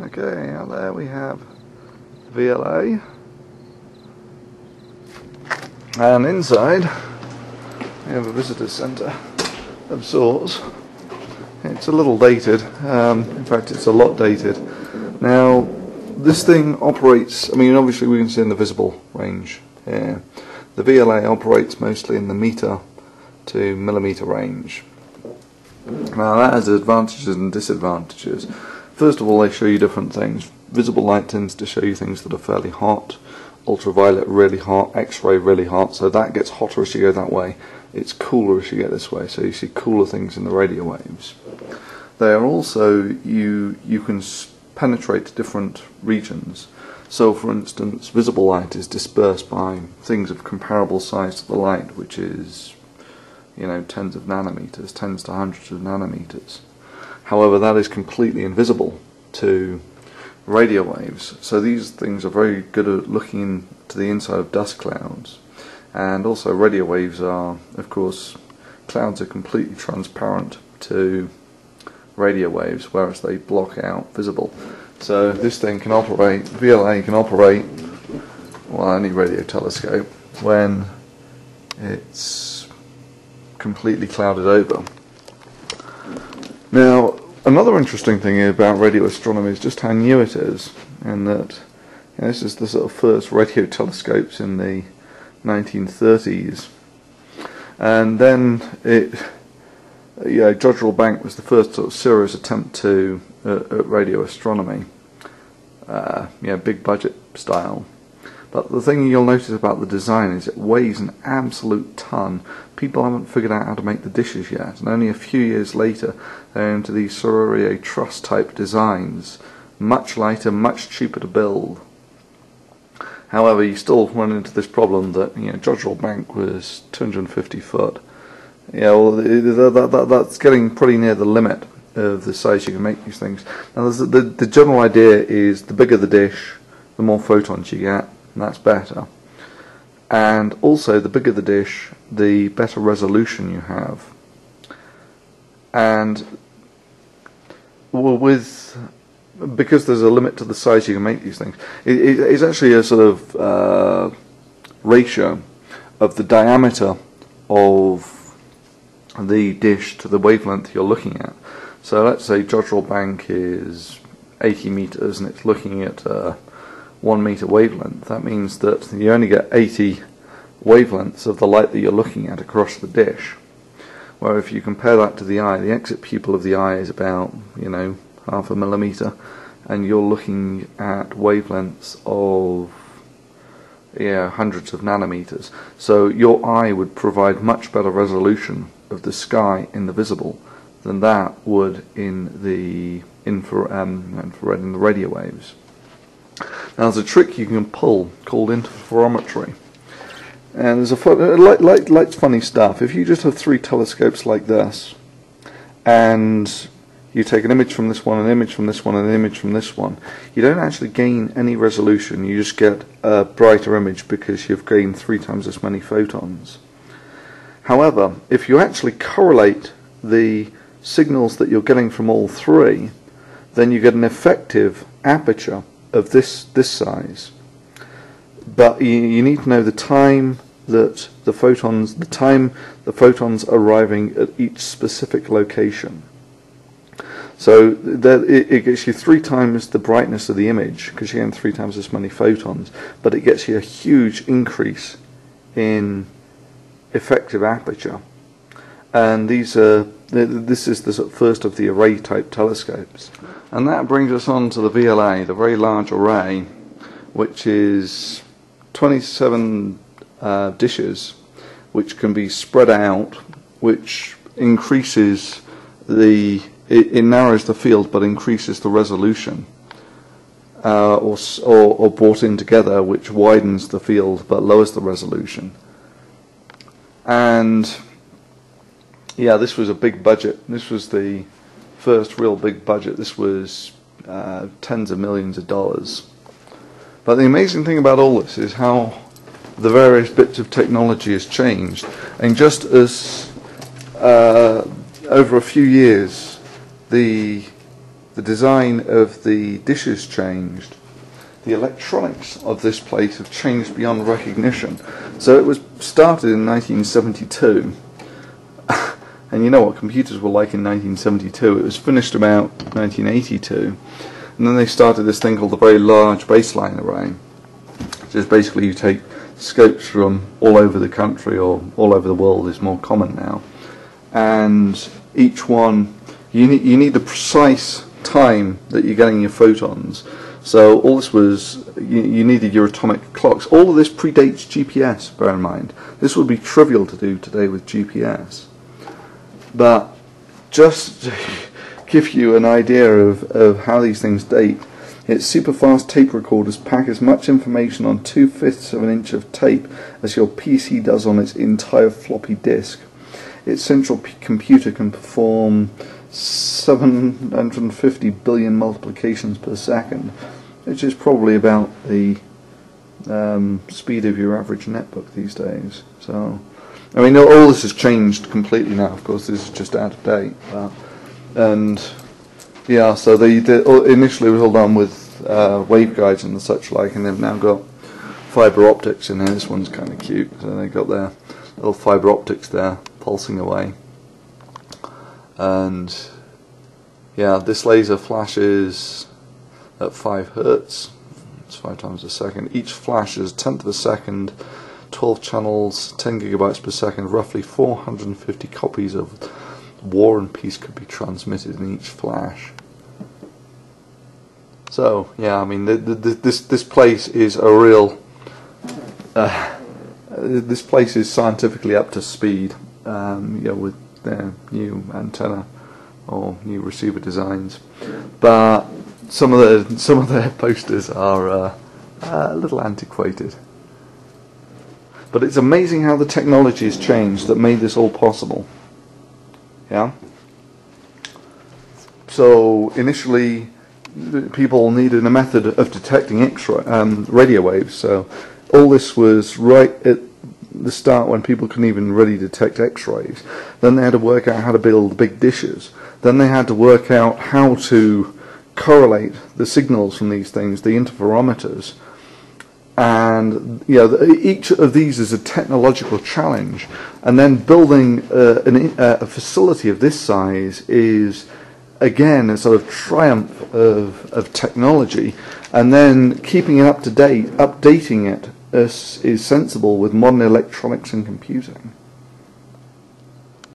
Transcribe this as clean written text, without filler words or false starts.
Okay, now there we have VLA, and inside we have a visitor centre of sorts. It's a little dated, in fact it's a lot dated. Now this thing operates, I mean obviously we can see in the visible range here. The VLA operates mostly in the metre to millimetre range. Now that has advantages and disadvantages. First of all, they show you different things. Visible light tends to show you things that are fairly hot, ultraviolet really hot, X-ray really hot, so that gets hotter as you go that way. It's cooler as you get this way, so you see cooler things in the radio waves. They are also, you can penetrate different regions. So for instance, visible light is dispersed by things of comparable size to the light, which is, you know, tens of nanometers, tens to hundreds of nanometers. However, that is completely invisible to radio waves, so these things are very good at looking to the inside of dust clouds. And also radio waves are, of course, clouds are completely transparent to radio waves, whereas they block out visible. So this thing can operate, VLA can operate, well, any radio telescope, when it's completely clouded over. Now, another interesting thing about radio astronomy is just how new it is, and that, you know, this is the sort of first radio telescopes in the 1930s, and then it, you know, Jodrell Bank was the first sort of serious attempt to at radio astronomy, you know, big budget style. But the thing you'll notice about the design is it weighs an absolute ton. People haven't figured out how to make the dishes yet, and only a few years later they're into these Serrurier truss type designs. Much lighter, much cheaper to build. However, you still run into this problem that, you know, Jodrell Bank was 250 foot. You know, that's getting pretty near the limit of the size you can make these things. Now, the general idea is the bigger the dish, the more photons you get. And that's better. And also, the bigger the dish, the better resolution you have. And because there's a limit to the size you can make these things, it's actually a sort of ratio of the diameter of the dish to the wavelength you're looking at. So let's say Jodrell Bank is 80 meters and it's looking at 1 meter wavelength. That means that you only get 80 wavelengths of the light that you're looking at across the dish. Where if you compare that to the eye, the exit pupil of the eye is about, you know, half a millimeter, and you're looking at wavelengths of, yeah, hundreds of nanometers. So your eye would provide much better resolution of the sky in the visible than that would in the infrared in the radio waves. Now there's a trick you can pull called interferometry, and there's a light's funny stuff. If you just have three telescopes like this, and you take an image from this one, an image from this one, an image from this one, you don't actually gain any resolution. You just get a brighter image because you've gained 3 times as many photons. However, if you actually correlate the signals that you're getting from all three, then you get an effective aperture of this size. But you need to know the time that the photons arriving at each specific location. So that it gets you 3 times the brightness of the image because you get 3 times as many photons, but it gets you a huge increase in effective aperture. And this is the first of the array type telescopes. And that brings us on to the VLA, the Very Large Array, which is 27 dishes which can be spread out, which increases the, it narrows the field but increases the resolution, or brought in together, which widens the field but lowers the resolution. And yeah, this was a big budget. This was the first real big budget. This was tens of millions of dollars. But the amazing thing about all this is how the various bits of technology has changed. And just as over a few years, the the design of the dishes changed, the electronics of this plate have changed beyond recognition. So it was started in 1972, and you know what computers were like in 1972, it was finished about 1982, and then they started this thing called the Very Large Baseline Array, which is basically you take scopes from all over the country, or all over the world is more common now, and each one, you need the precise time that you're getting your photons. So all this was, you needed your atomic clocks. All of this predates GPS, bear in mind. This would be trivial to do today with GPS. But just to give you an idea of how these things date, its super-fast tape recorders pack as much information on 2/5 of an inch of tape as your PC does on its entire floppy disk. Its central computer can perform 750 billion multiplications per second, which is probably about the speed of your average netbook these days. So, I mean, all this has changed completely now. Of course, this is just out of date. But, and yeah, so they initially was all done with waveguides and such like, and they've now got fiber optics in there. This one's kind of cute. So they got their little fiber optics there pulsing away. And yeah, this laser flashes at 5 Hz, it's 5 times a second. Each flash is 1/10 of a second, 12 channels, 10 gigabytes per second, roughly 450 copies of War and Peace could be transmitted in each flash. So, yeah, I mean, this place is a real, this place is scientifically up to speed, you know, with their new antenna or new receiver designs, but some of their posters are a little antiquated. But it's amazing how the technology has changed that made this all possible. Yeah. So initially, people needed a method of detecting X-ray radio waves. So all this was right at the start when people couldn't even really detect X-rays. Then they had to work out how to build big dishes. Then they had to work out how to correlate the signals from these things, the interferometers. And you know, each of these is a technological challenge. And then building a facility of this size is again a sort of triumph of technology. And then keeping it up to date, updating it, is sensible with modern electronics and computing.